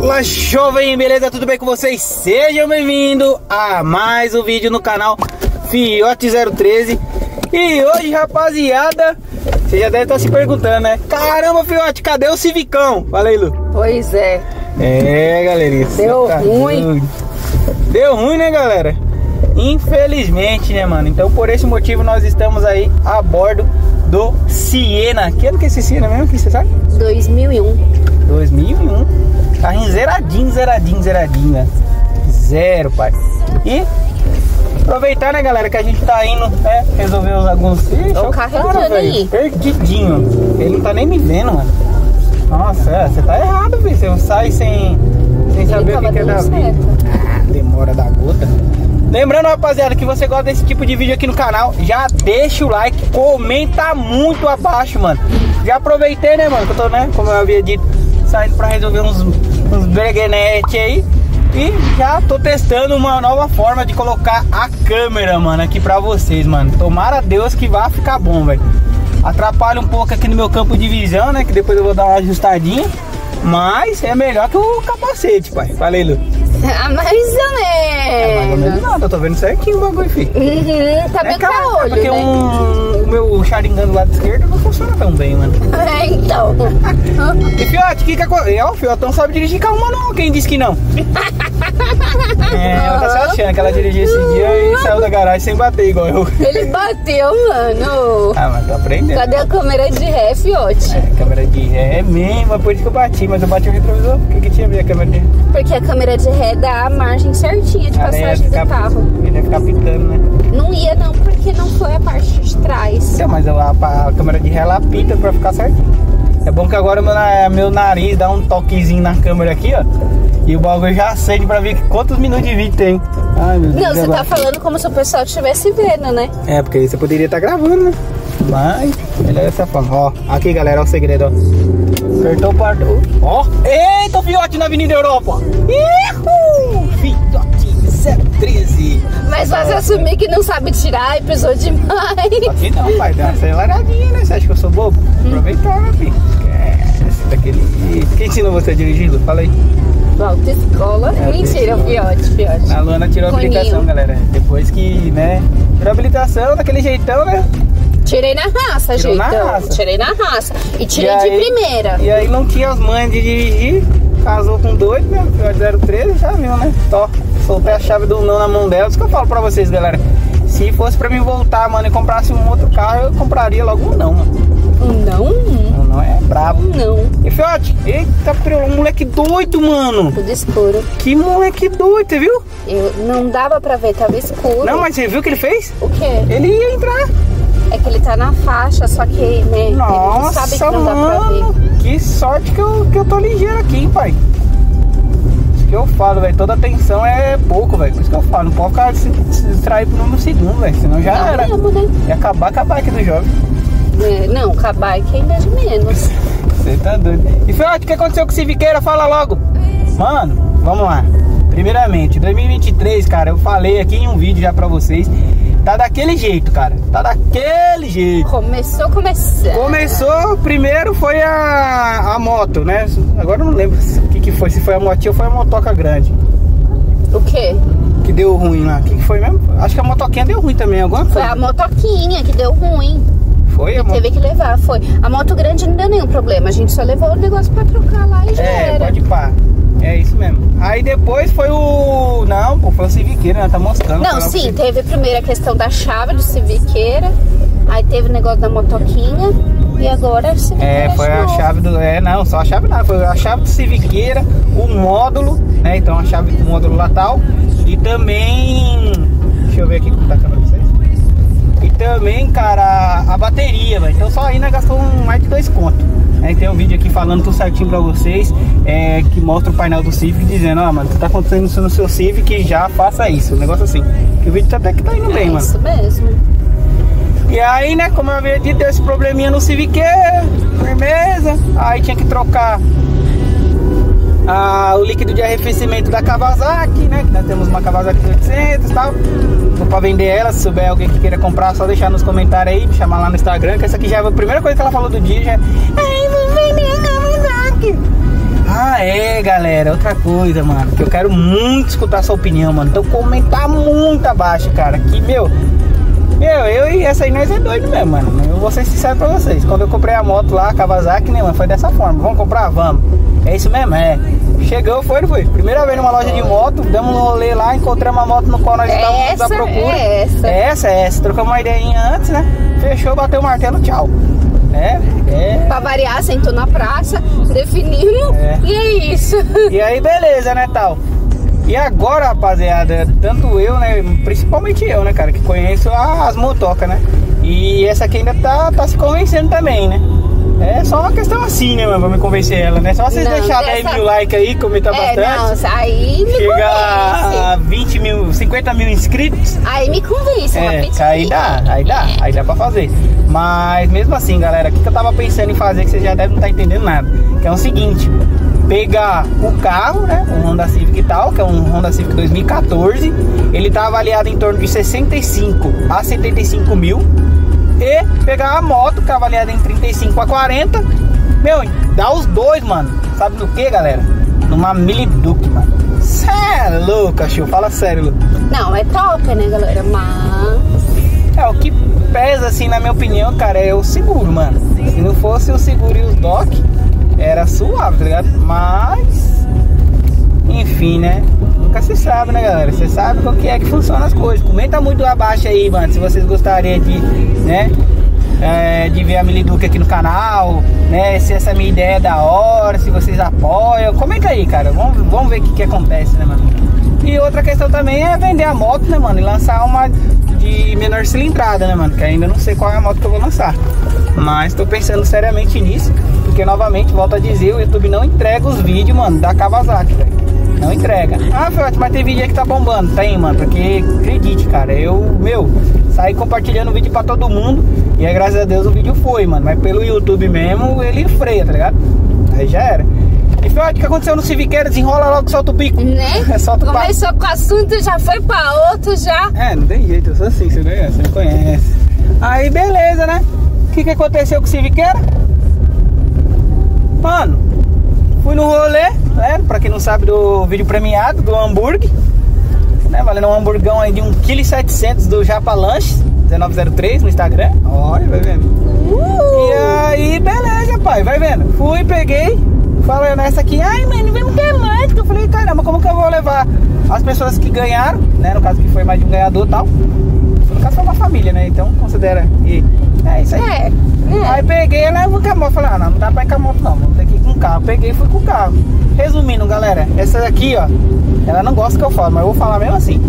Olá, jovem, beleza? Tudo bem com vocês? Sejam bem-vindos a mais um vídeo no canal Fiote013. E hoje, rapaziada, você já deve estar se perguntando, né? Caramba, Fiote, cadê o Civicão? Fala aí, Lu. Pois é. É, galerinha. Deu ruim. Doido. Deu ruim, né, galera? Infelizmente, né, mano? Então, por esse motivo, nós estamos aí a bordo do Siena. Que ano que é esse Siena mesmo? Que você sabe? 2001. Carrinho zeradinho, né? Zero, pai. E aproveitar, né, galera, que a gente tá indo, né, resolver alguns... Ixi, o carro é cara, velho, perdidinho. Ele não tá nem me vendo, mano. Nossa, você tá errado, filho. Você sai sem saber o que é da vida. Demora da gota. Lembrando, rapaziada, que você gosta desse tipo de vídeo aqui no canal, já deixa o like, comenta muito abaixo, mano. Já aproveitei, né, mano, que eu tô, né, como eu havia dito, saindo pra resolver uns breguenete aí. E já tô testando uma nova forma de colocar a câmera, mano, aqui pra vocês, mano. Tomara a Deus que vai ficar bom, velho. Atrapalha um pouco aqui no meu campo de visão, né, que depois eu vou dar uma ajustadinha. Mas é melhor que o capacete, pai. Falei, Lu. Mais ou menos nada, eu tô vendo certinho o bagulho, filho. Tá bem pra olho, porque né? O meu Sharingan do lado esquerdo não funciona tão bem, mano. É, então. E Fiote, o Fiotão sabe dirigir carro manual, quem disse que não? É, ela tá se achando que ela dirigiu esse dia e saiu da garagem sem bater, igual eu. Ele bateu, mano. Ah, mas tô aprendendo. Cadê a câmera de ré, Fiote? É, câmera de ré é mesmo, é por isso que eu bati, mas eu bati o retrovisor. Por que tinha a ver a câmera de ré? Porque a câmera de ré dá a margem certinha de passagem do carro. Ele ia ficar pitando, né? Não ia não, porque não foi a parte de trás. Então, mas a câmera de ré, ela pita pra ficar certinho. É bom que agora meu nariz dá um toquezinho na câmera aqui, ó. E o bagulho já acende pra ver quantos minutos de vídeo tem. Ai, meu Deus. Não, você tá falando como se o pessoal estivesse vendo, né? É, porque aí você poderia estar gravando, né? Mas, melhor essa forma. Ó, aqui, galera, ó o segredo, ó. Apertou o parto. Ó. Eita, o Fiote na Avenida Europa. Ihu! Fiote013. Mas você assumir que não sabe tirar e pisou demais. Aqui não, pai. Dá uma aceleradinha, né? Você acha que eu sou bobo? Aproveitar, né, filho? Daquele... Quem ensinou você a dirigir, Lu? Fala aí. Autoescola. Mentira, Fiote. A Luana tirou a habilitação, galera. Depois que, né? Tirou a habilitação daquele jeitão, né? Tirei na raça, jeitão. Tirei na raça. E tirei de primeira. E aí não tinha as mães de dirigir. Casou com doido, né? Fiote013, já viu, né? Tó. Soltei a chave do não na mão dela. Isso que eu falo pra vocês, galera. Se fosse pra mim voltar, mano, e comprasse um outro carro, eu compraria logo um não, mano. Um não? Não é brabo. Não. E Fiote, eita, moleque doido, mano. Tudo escuro. Que moleque doido, você viu? Eu não dava pra ver, tava escuro. Não, mas você viu o que ele fez? O quê? Ele ia entrar. É que ele tá na faixa, só que, né? Nossa, ele não sabe que não dá mano, pra ver. Que sorte que eu tô ligeiro aqui, hein, pai. Isso que eu falo, velho. Toda atenção é pouco, velho. Por isso que eu falo. Não pode ficar se distrair por um segundo, velho. Senão já era. Mesmo, né? E acabar aqui do jovem. É, não, com a bike ainda de menos. Você tá doido. E Fiote, o que aconteceu com o Civiqueira? Fala logo. Mano, vamos lá. Primeiramente, 2023, cara, eu falei aqui em um vídeo já pra vocês. Tá daquele jeito, cara. Tá daquele jeito. Começou, primeiro foi a moto, né? Agora eu não lembro o que foi. Se foi a motinha ou foi a motoca grande. O quê? Que deu ruim lá. O que foi mesmo? Acho que a motoquinha deu ruim também. Alguma coisa. Foi a motoquinha que deu ruim. Foi, a moto... Teve que levar, foi. A moto grande não deu nenhum problema, a gente só levou o negócio pra trocar lá e já era. É, pode pá. É isso mesmo. Aí depois foi o... Não, pô, foi o Civiqueira, né? Tá mostrando. Não, sim, teve primeiro a questão da chave do Civiqueira, aí teve o negócio da motoquinha e agora... É, foi a chave do... É, não, só a chave não, foi a chave do Civiqueira, o módulo, né? Então a chave do módulo lá tal e também... Deixa eu ver aqui como tá a câmera. E também, cara, a bateria, velho. Então só aí, né, gastou mais de 2 contos. Aí tem um vídeo aqui falando tudo certinho pra vocês, que mostra o painel do Civic dizendo, ó, mano, tá acontecendo isso no seu Civic, já faça isso. Um negócio assim. Que o vídeo tá até que tá indo bem, mano. Isso mesmo. E aí, né, como eu havia dito, deu esse probleminha no Civic, firmeza. Aí tinha que trocar o líquido de arrefecimento da Kawasaki, né? Que nós temos uma Kawasaki Z800 e tal. Tô pra vender ela, se souber alguém que queira comprar, só deixar nos comentários aí, me chamar lá no Instagram, que essa aqui já é a primeira coisa que ela falou do dia, já é, ai, vou vender a Kawasaki. Ah, é, galera, outra coisa, mano, que eu quero muito escutar sua opinião, mano. Então comentar muito abaixo, cara, que, meu, eu e essa aí nós é doido mesmo, mano. Eu vou ser sincero pra vocês. Quando eu comprei a moto lá, a Kawasaki, né, mano, foi dessa forma. Vamos comprar? Vamos. É isso mesmo, é. Chegou, foi, não foi? Primeira vez numa loja de moto, damos um rolê lá, encontramos a moto no qual nós estávamos à procura. É essa. Trocamos uma ideinha antes, né? Fechou, bateu o martelo, tchau. Pra variar, sentou na praça, definimos, e é isso. E aí, beleza, né, tal. E agora, rapaziada, tanto eu, né, principalmente eu, né, cara, que conheço as motocas, né, e essa aqui ainda tá se convencendo também, né. É só uma questão assim, né, mano, pra me convencer ela, né, só vocês deixarem dessa... 10 mil likes aí, comentar bastante. Não, aí me chega a 20 mil, 50 mil inscritos. Aí me convence, rapidinho. Aí dá pra fazer. Mas mesmo assim, galera, o que eu tava pensando em fazer, que vocês já devem não estar entendendo nada, que é o seguinte... Pegar o carro, né, o Honda Civic e tal, que é um Honda Civic 2014, ele tá avaliado em torno de 65 a 75 mil, e pegar a moto, que é avaliada em 35 a 40, meu, dá os dois, mano, sabe no que, galera? Numa Miliduca, mano. Cê é louco, cachorro, fala sério, Lu. Não, é top, né, galera, mas... É, o que pesa, assim, na minha opinião, cara, é o seguro, mano. Se não fosse o seguro e os doc... Era suave, tá ligado? Mas, enfim, né? Nunca se sabe, né, galera? Você sabe como que é que funciona as coisas. Comenta muito abaixo aí, mano, se vocês gostariam de, né, de ver a Miliduca aqui no canal, né? Se essa minha ideia é da hora, se vocês apoiam. Comenta aí, cara. Vamos ver o que acontece, né, mano? E outra questão também é vender a moto, né, mano? E lançar uma de menor cilindrada, né, mano? Que ainda não sei qual é a moto que eu vou lançar. Mas tô pensando seriamente nisso. Porque, novamente, volto a dizer, o YouTube não entrega os vídeos, mano, da Kawasaki, velho. Não entrega. Ah, Fiote, mas tem vídeo aí que tá bombando. Tem, mano, porque, acredite, cara, eu saí compartilhando o vídeo pra todo mundo. E aí, graças a Deus, o vídeo foi, mano. Mas pelo YouTube mesmo, ele freia, tá ligado? Aí já era. E, Fiote, o que aconteceu no Civiqueiro? Desenrola logo, solta o pico. Né? Começou com o assunto, já foi pra outro, já. É, não tem jeito, eu sou assim, você me conhece. Aí, beleza, né? O que aconteceu com o Civiqueiro? Mano, fui no rolê, né? Pra quem não sabe do vídeo premiado, do hambúrguer, né? Valendo um hamburgão aí de 1,7 kg do Japa Lanches, 1903 no Instagram. Olha, vai vendo. E aí, beleza, pai, vai vendo. Fui, peguei, falei nessa aqui, ai, mano, vem ter mais. Eu falei, caramba, como que eu vou levar as pessoas que ganharam, né? No caso que foi mais de um ganhador e tal. No caso foi uma família, né? Então considera. E é isso aí. Aí peguei, né, vou com a moto. Falei, ah, não dá pra ir com a moto não, vamos ter que ir com o carro. Peguei e fui com o carro. Resumindo, galera, essa daqui, ó, ela não gosta que eu falo, mas eu vou falar mesmo assim.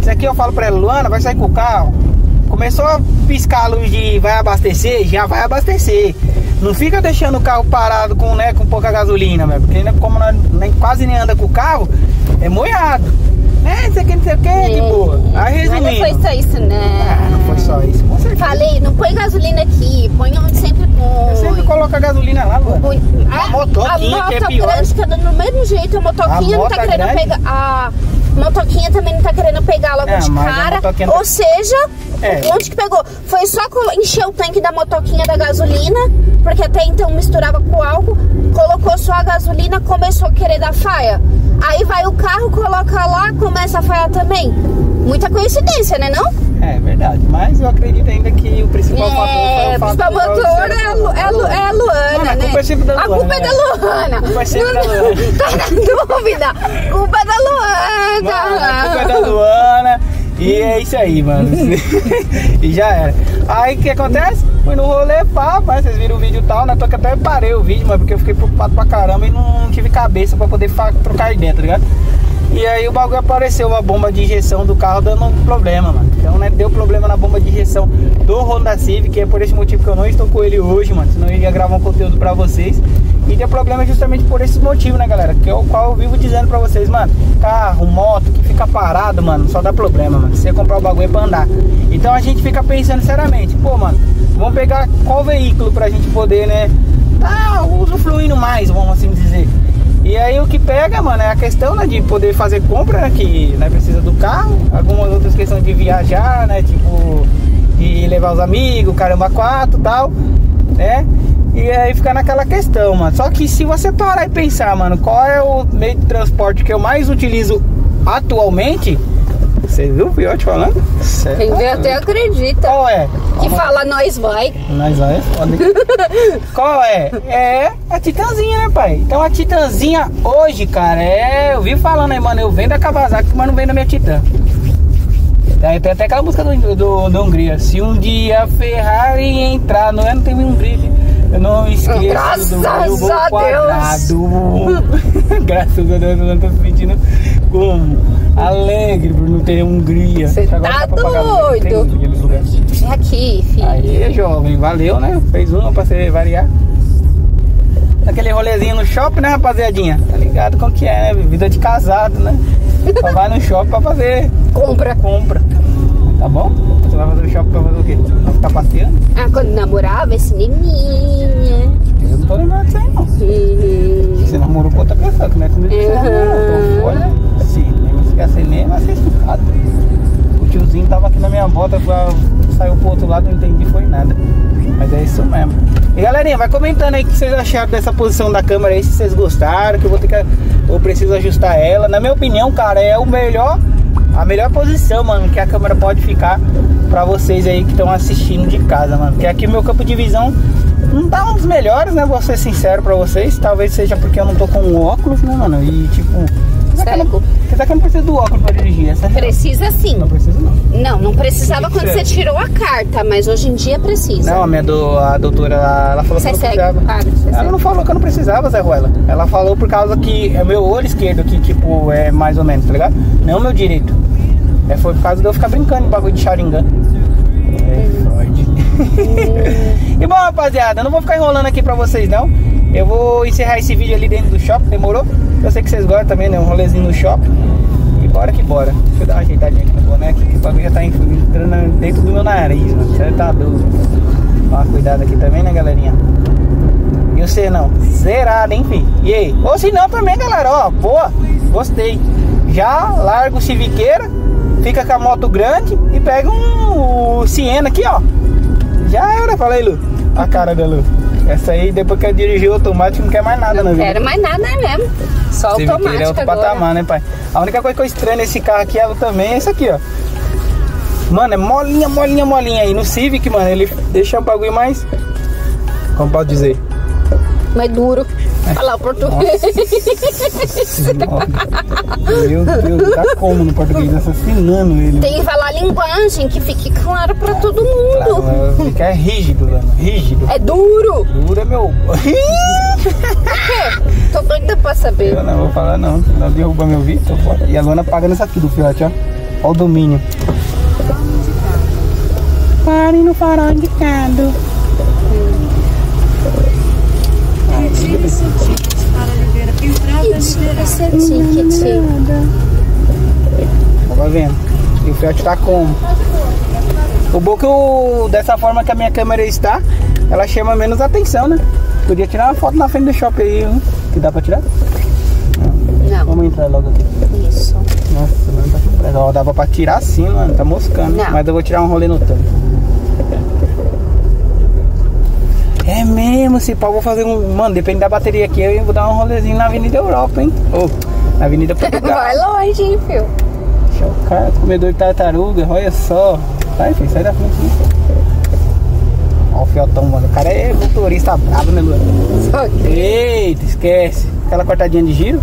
Isso aqui eu falo pra ela, Luana, vai sair com o carro. Começou a piscar a luz de vai abastecer, já vai abastecer. Não fica deixando o carro parado com, né, com pouca gasolina, velho. Porque né, como nós quase nem anda com o carro, é molhado. É, isso aqui não sei o que, de boa. Aí resumindo. Mas não foi só isso, né? Ah, não foi só isso, com certeza. Falei, não põe gasolina aqui, põe onde sempre põe. Eu sempre coloco a gasolina lá, mano. A motoquinha que é pior. A moto grande tá do mesmo jeito, a motoquinha não tá querendo pegar. A motoquinha também não tá querendo pegar logo de cara. Ou seja, onde que pegou? Foi só encher o tanque da motoquinha da gasolina, porque até então misturava com álcool, colocou só a gasolina, começou a querer dar faia. Aí vai o carro, coloca lá, começa a falhar também. Muita coincidência, né, não? É verdade, mas eu acredito ainda que o principal fator é a Luana, né? A culpa é da Luana. A culpa é sempre da Luana. Tá na dúvida. Culpa é da Luana. A culpa é da Luana. E é isso aí, mano. E já era. Aí o que acontece? Fui no rolê, pá, mas vocês viram o vídeo e tal, né? Tô que até parei o vídeo, mas porque eu fiquei preocupado pra caramba e não tive cabeça pra poder trocar de dentro, tá ligado? E aí o bagulho apareceu, uma bomba de injeção do carro dando um problema, mano. Então, né, deu problema na bomba de injeção do Honda Civic, que é por esse motivo que eu não estou com ele hoje, mano. Senão eu ia gravar um conteúdo pra vocês. E deu problema justamente por esse motivo, né, galera? Que é o qual eu vivo dizendo pra vocês, mano. Carro, moto, que fica parado, mano, só dá problema, mano. Se você comprar o bagulho é pra andar. Então a gente fica pensando seriamente, pô, mano, vamos pegar qual veículo pra gente poder, né, tá usufruindo mais, vamos assim dizer. E aí o que pega, mano, é a questão, né, de poder fazer compra, né, que, né, precisa do carro. Algumas outras questões de viajar, né, tipo, de levar os amigos, caramba, quatro e tal, né. E E aí fica naquela questão, mano. Só que se você parar e pensar, mano, qual é o meio de transporte que eu mais utilizo atualmente? Você viu o Fiote falando? Certo. Quem vê até acredita. Qual é? Que fala, nós vai. Nós vai é foda. Qual é? É a Titanzinha, né, pai? Então a Titanzinha hoje, cara, é... Eu vi falando aí, mano, eu venho da Kawasaki, mas não venho da minha Titan. Daí tem até aquela música do Hungria. Se um dia a Ferrari entrar... Não, eu não tenho um brilho. Eu não esqueço. Graças a Deus. Graças a Deus, eu não tô me sentindo como alegre por não ter Hungria. Você tá doido? É aqui, filho. Aí, jovem, valeu, né? Fez uma pra você variar. Aquele rolezinho no shopping, né, rapaziadinha? Tá ligado como que é, né? Vida de casado, né? Só vai no shopping pra fazer compra. Tá bom? Você vai fazer no shopping pra fazer o quê? Pra ficar passeando? Ah, quando namorava, é cineminha. Eu não tô lembrado disso aí, não. Você namorou com outra pessoa, que não é comigo que você namorou. Então, olha, cinema, se quer cinema, é estufado. O tiozinho tava aqui na minha bota, saiu pro outro lado, não entendi, foi nada. Mas é isso mesmo. E galerinha, vai comentando aí o que vocês acharam dessa posição da câmera aí, se vocês gostaram, que eu vou ter que... Eu preciso ajustar ela. Na minha opinião, cara, é a melhor posição, mano, que a câmera pode ficar pra vocês aí que estão assistindo de casa, mano. Porque aqui o meu campo de visão não tá um dos melhores, né? Vou ser sincero pra vocês. Talvez seja porque eu não tô com um óculos, né, mano? E tipo... Apesar que eu não preciso do óculos pra dirigir, essa é... Precisa sim. Não precisa não. Não precisava quando você tirou a carta, mas hoje em dia precisa. Não, a doutora, ela falou que eu não precisava. Ela não falou que eu não precisava, Zé Ruela. Ela falou por causa que é meu olho esquerdo que, tipo, é mais ou menos, tá ligado? Não meu direito. É, foi por causa de eu ficar brincando de bagulho de Sharingan. É, Freud. E bom, rapaziada, eu não vou ficar enrolando aqui pra vocês, não. Eu vou encerrar esse vídeo ali dentro do shopping, demorou? Eu sei que vocês gostam também, né? Um rolezinho no shopping. E bora que bora. Deixa eu dar uma ajeitadinha aqui no boné, que o bagulho já tá entrando dentro do meu nariz, mano. Você tá doido. Toma cuidado aqui também, né, galerinha? E você não? Zerado, hein, filho? E aí? Ou se não também, galera, ó, boa, gostei. Já larga o Civiqueira, fica com a moto grande e pega um Siena aqui, ó. Já era, fala aí, Lu. A cara da Lu. Essa aí, depois que eu dirigi o automático, não quer mais nada, né? Não quero mais nada, né, mesmo? Só o automático é outro agora. Patamar, né, pai? A única coisa que eu estranho nesse carro aqui também é isso aqui, ó. Mano, é molinha, molinha, molinha. E no Civic, mano, ele deixa um bagulho mais... Como pode dizer? Mais duro. Olha lá o português. Meu Deus, tá como no português? Assassinando ele. Tem que falar a linguagem que fique claro pra todo mundo. Claro, fica é rígido, mano. Rígido. É duro. Duro é meu. Tô doida pra saber. Eu não vou falar, não. Ela derruba meu vídeo. E a Luana pagando isso aqui do Fiote, ó. Ó o domínio. Pare no farol indicado. Tá vendo? E o Fiote tá como? O bom que dessa forma que a minha câmera está, ela chama menos atenção, né? Podia tirar uma foto na frente do shopping aí, hein? Que dá pra tirar? Não. Vamos entrar logo aqui. Isso. Nossa, mano, tá surpresa. Ó, dava pra tirar sim, mano. Tá moscando. Não. Mas eu vou tirar um rolê no tanque. É mesmo, se pau, vou fazer um... Mano, depende da bateria aqui, eu vou dar um rolezinho na Avenida Europa, hein? Ou, na Avenida Portugal. Vai longe, hein, filho? Deixa o cara, comedor de tartaruga, olha só. Sai, filho, sai da frente. Ó o Fiotão, mano. O cara é motorista brabo, né, Luana? Eita, esquece. Aquela cortadinha de giro.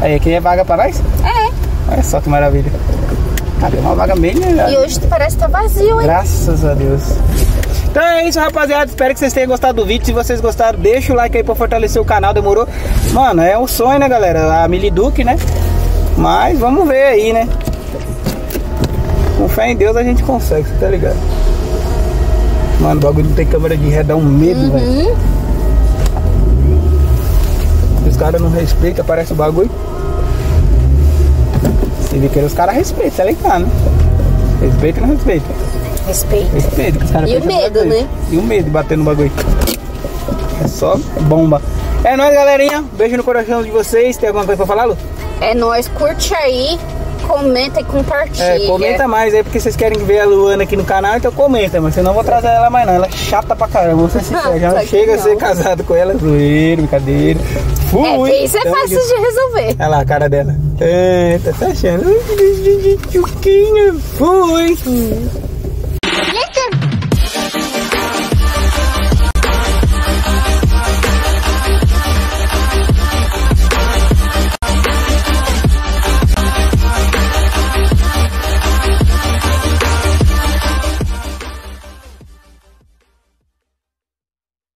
Aí, aqui é vaga pra nós? É. Olha só que maravilha. Cadê uma vaga meio melhor? E hoje parece que tá vazio, hein? Graças a Deus. Então é isso, rapaziada, espero que vocês tenham gostado do vídeo. Se vocês gostaram, deixa o like aí pra fortalecer o canal, demorou? Mano, é um sonho, né, galera? A Miliduca, né? Mas vamos ver aí, né? Com fé em Deus a gente consegue, tá ligado? Mano, o bagulho não tem câmera de ré, dá um medo, velho. Os caras não respeitam, aparece o bagulho. Você vê que os caras respeitam, tá ligado, né? Respeita ou não respeita? Respeito. Respeito, que os caras... E o medo, né? E o medo de bater no bagulho. É só bomba. É nóis, galerinha. Beijo no coração de vocês. Tem alguma coisa pra falar, Lu? É nóis. Curte aí. comenta e compartilha. É, comenta mais aí, porque vocês querem ver a Luana aqui no canal, então comenta, mas senão eu vou trazer ela mais não. Ela é chata pra caramba, você se já chega a ser casado com ela, zoeira, brincadeira. Fui! É, isso então, é fácil de resolver. Olha lá a cara dela. É, tá achando? Fui!